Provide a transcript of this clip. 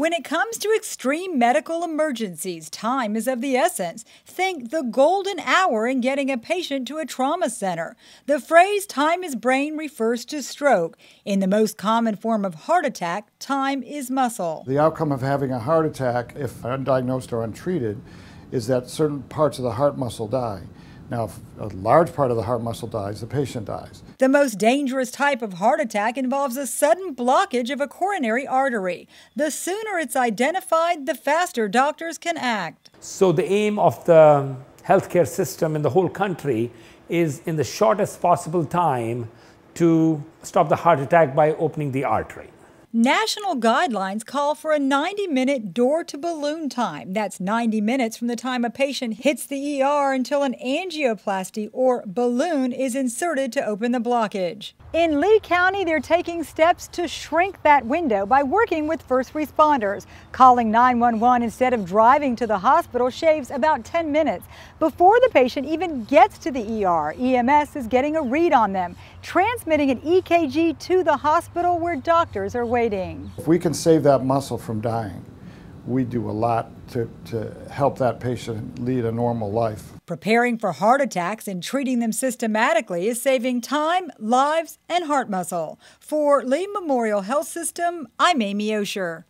When it comes to extreme medical emergencies, time is of the essence. Think the golden hour in getting a patient to a trauma center. The phrase time is brain refers to stroke. In the most common form of heart attack, time is muscle. The outcome of having a heart attack, if undiagnosed or untreated, is that certain parts of the heart muscle die. Now, if a large part of the heart muscle dies, the patient dies. The most dangerous type of heart attack involves a sudden blockage of a coronary artery. The sooner it's identified, the faster doctors can act. So the aim of the healthcare system in the whole country is in the shortest possible time to stop the heart attack by opening the artery. National guidelines call for a 90-minute door-to-balloon time. That's 90 minutes from the time a patient hits the ER until an angioplasty or balloon is inserted to open the blockage. In Lee County, they're taking steps to shrink that window by working with first responders. Calling 911 instead of driving to the hospital shaves about 10 minutes. Before the patient even gets to the ER, EMS is getting a read on them, transmitting an EKG to the hospital where doctors are waiting. If we can save that muscle from dying, we do a lot to help that patient lead a normal life. Preparing for heart attacks and treating them systematically is saving time, lives, and heart muscle. For Lee Memorial Health System, I'm Amy Osher.